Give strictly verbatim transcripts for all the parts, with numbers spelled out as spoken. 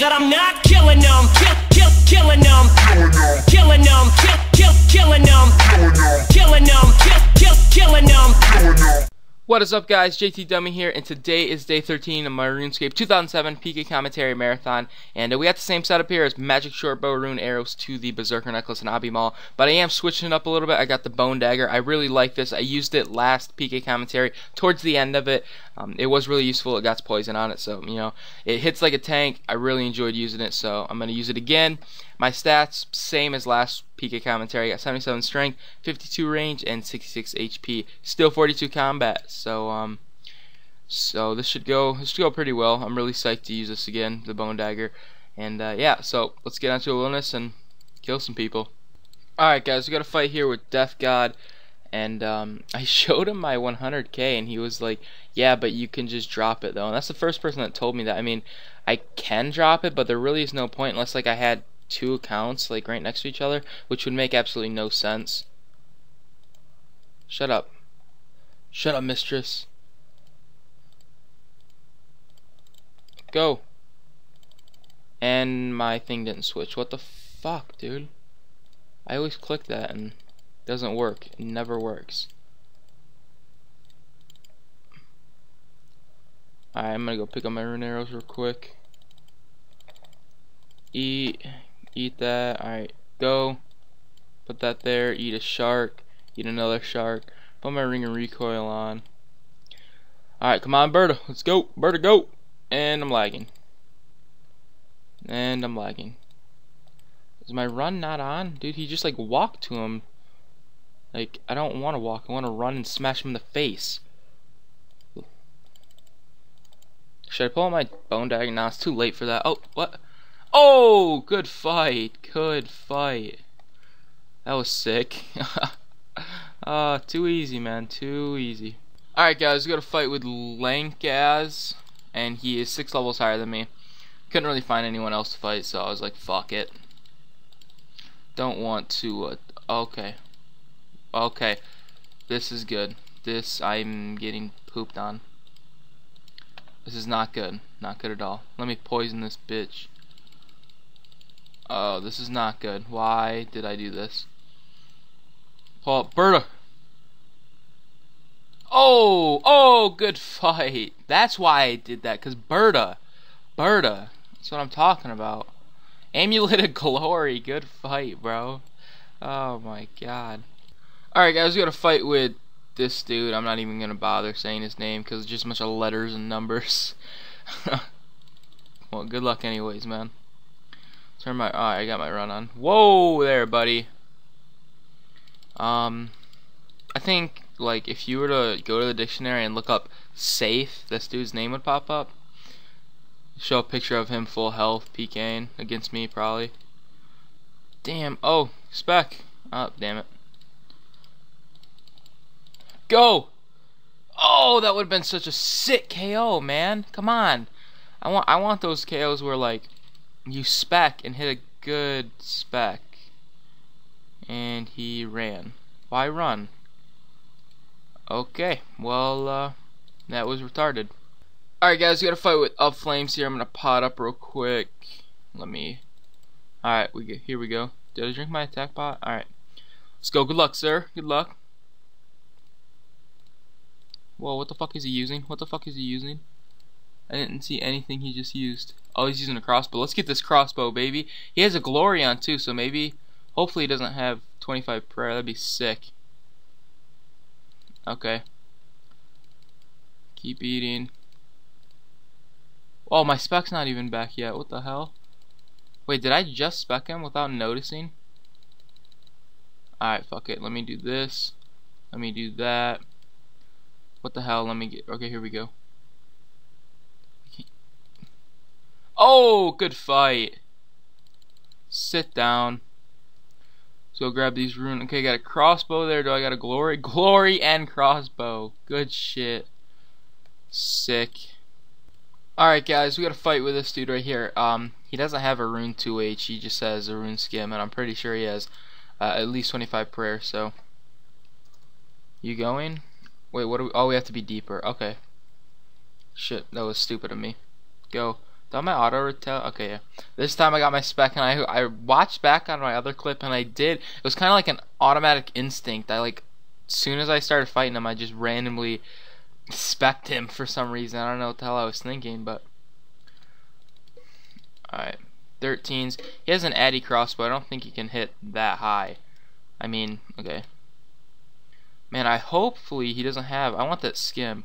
that I'm not killing them, kill, kill, killing them, killing them, kill, kill, killing them, killing them, kill, kill, killing them. What is up, guys? J T Dummy here, and today is day thirteen of my RuneScape two thousand seven P K Commentary Marathon, and uh, we got the same setup here as Magic Shortbow, Rune Arrows to the Berserker Necklace and Abby Maul, but I am switching up a little bit. I got the Bone Dagger. I really like this. I used it last P K Commentary, towards the end of it. Um, it was really useful. It got poison on it, so, you know, it hits like a tank. I really enjoyed using it, so I'm going to use it again. My stats, same as last P K Commentary. I got seventy-seven strength, fifty-two range, and sixty-six H P. Still forty-two combat. So um, so this should go. This should go pretty well. I'm really psyched to use this again, the Bone Dagger. And uh, yeah, so let's get onto illness and kill some people. All right, guys, we got a fight here with Death God, and um, I showed him my one hundred K, and he was like, "Yeah, but you can just drop it though." And that's the first person that told me that. I mean, I can drop it, but there really is no point unless like I had two accounts like right next to each other, which would make absolutely no sense. Shut up. Shut up, mistress. Go. And my thing didn't switch. What the fuck, dude? I always click that and it doesn't work. It never works. Alright, I'm gonna go pick up my Rune Arrows real quick. Eat. Eat that. Alright, go. Put that there. Eat a shark. Eat another shark. Put my ring and recoil on. Alright, come on, Berta. Let's go. Berta, go. And I'm lagging. And I'm lagging. Is my run not on? Dude, he just, like, walked to him. Like, I don't want to walk. I want to run and smash him in the face. Should I pull out my Bone Dagger? Nah, it's too late for that. Oh, what? Oh, good fight. Good fight. That was sick. Uh, too easy, man. Too easy. Alright, guys, we got a fight with Lankaz, and he is six levels higher than me. Couldn't really find anyone else to fight, so I was like, fuck it. Don't want to, uh, okay. Okay. This is good. This, I'm getting pooped on. This is not good. Not good at all. Let me poison this bitch. Oh, this is not good. Why did I do this? Pull up Berta. Oh, oh, good fight. That's why I did that, because Berta. Berta. That's what I'm talking about. Amulet of Glory. Good fight, bro. Oh, my God. Alright, guys, we got to fight with this dude. I'm not even going to bother saying his name, because it's just a bunch of letters and numbers. Well, good luck anyways, man. Turn my... Alright, I got my run on. Whoa there, buddy. Um, I think, like, if you were to go to the dictionary and look up safe, this dude's name would pop up. Show a picture of him full health, PKing against me, probably. Damn, oh, spec. Oh, damn it. Go! Oh, that would have been such a sick K O, man. Come on. I want, I want those K Os where, like, you spec and hit a good spec. And he ran. Why run? Okay, well, uh, that was retarded. Alright, guys, we got a fight with Up Flames here. I'm gonna pot up real quick. Let me. Alright, we get, here we go. Did I drink my attack pot? Alright. Let's go. Good luck, sir. Good luck. Whoa, what the fuck is he using? What the fuck is he using? I didn't see anything he just used. Oh, he's using a crossbow. Let's get this crossbow, baby. He has a glory on, too, so maybe. Hopefully he doesn't have twenty-five prayer. That'd be sick. Okay. Keep eating. Oh, my spec's not even back yet. What the hell? Wait, did I just spec him without noticing? Alright, fuck it. Let me do this. Let me do that. What the hell? Let me get... Okay, here we go. Oh, good fight. Sit down. Go grab these rune. Okay, got a crossbow there. Do I got a glory? Glory and crossbow. Good shit. Sick. Alright, guys, we got a fight with this dude right here. Um, he doesn't have a rune two H. He just has a rune skim, and I'm pretty sure he has uh, at least twenty-five prayer. So, you going? Wait, what? Are we? Oh, we have to be deeper. Okay. Shit, that was stupid of me. Go, Don't my auto retail? Okay, yeah. This time I got my spec, and I I watched back on my other clip, and I did. It was kind of like an automatic instinct. I like, as soon as I started fighting him, I just randomly spec'd him for some reason. I don't know what the hell I was thinking, but all right. thirteens. He has an Addy crossbow. I don't think he can hit that high. I mean, okay. Man, I hopefully he doesn't have. I want that skim.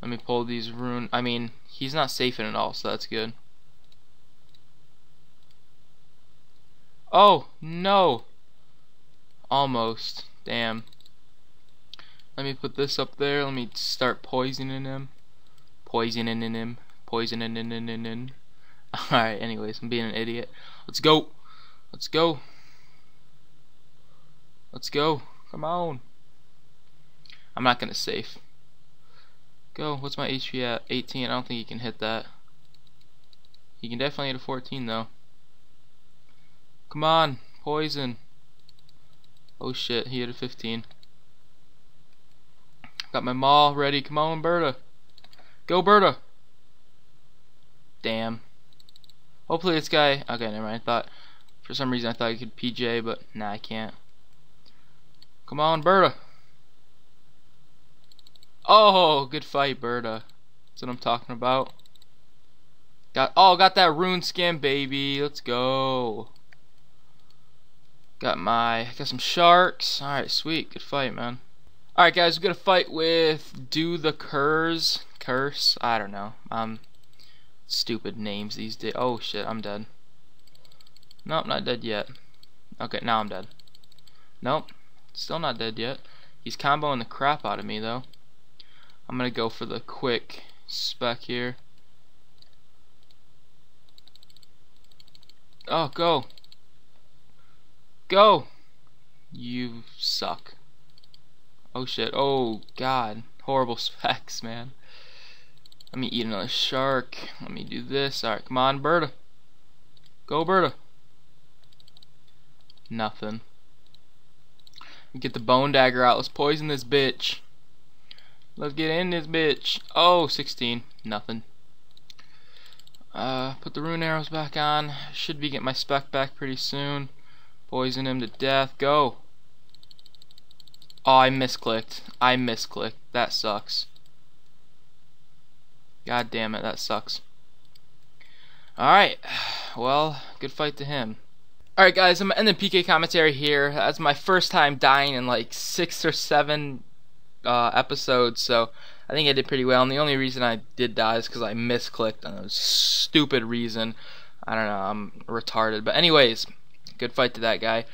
Let me pull these rune. I mean, he's not safe in it all, so that's good. Oh no! Almost. Damn. Let me put this up there. Let me start poisoning him. Poisoning in him. Poisoning in in in in. Alright, anyways, I'm being an idiot. Let's go! Let's go! Let's go! Come on! I'm not gonna save. Go, what's my H P at? eighteen, I don't think he can hit that. He can definitely hit a fourteen though. Come on! Poison! Oh shit, he hit a fifteen. Got my maul ready, come on Berta! Go Berta! Damn. Hopefully this guy, okay, never mind. I thought for some reason I thought I could P J, but nah, I can't. Come on, Berta. Oh, good fight, Berta. That's what I'm talking about. Got oh, got that rune skin, baby. Let's go. Got my, got some sharks. All right, sweet, good fight, man. All right, guys, we're gonna fight with Do the Curse. Curse. I don't know. Um. Stupid names these days. Oh shit, I'm dead. Nope, not dead yet. Okay, now I'm dead. Nope, still not dead yet. He's comboing the crap out of me though. I'm gonna go for the quick spec here. Oh, go. Go! You suck. Oh shit, oh god. Horrible specs, man. Let me eat another shark. Let me do this. Alright, come on, Berta. Go, Berta. Nothing. Get the bone dagger out. Let's poison this bitch. Let's get in this bitch. Oh, sixteen. Nothing. Uh, put the rune arrows back on. Should be getting my spec back pretty soon. Poison him to death. Go. Oh, I misclicked. I misclicked. That sucks. God damn it, that sucks. Alright, well, good fight to him. Alright guys, I'm gonna end the P K commentary here. That's my first time dying in like six or seven uh, episodes, so I think I did pretty well. And the only reason I did die is because I misclicked on a stupid reason. I don't know, I'm retarded. But anyways, good fight to that guy.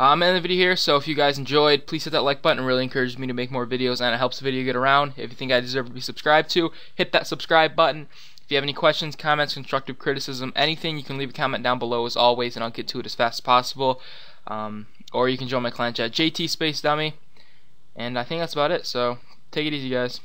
I'm ending the video here, so if you guys enjoyed, please hit that like button. It really encourages me to make more videos, and it helps the video get around. If you think I deserve to be subscribed to, hit that subscribe button. If you have any questions, comments, constructive criticism, anything, you can leave a comment down below as always, and I'll get to it as fast as possible. Um, or you can join my clan chat, J T Space Dummy. And I think that's about it, so take it easy, guys.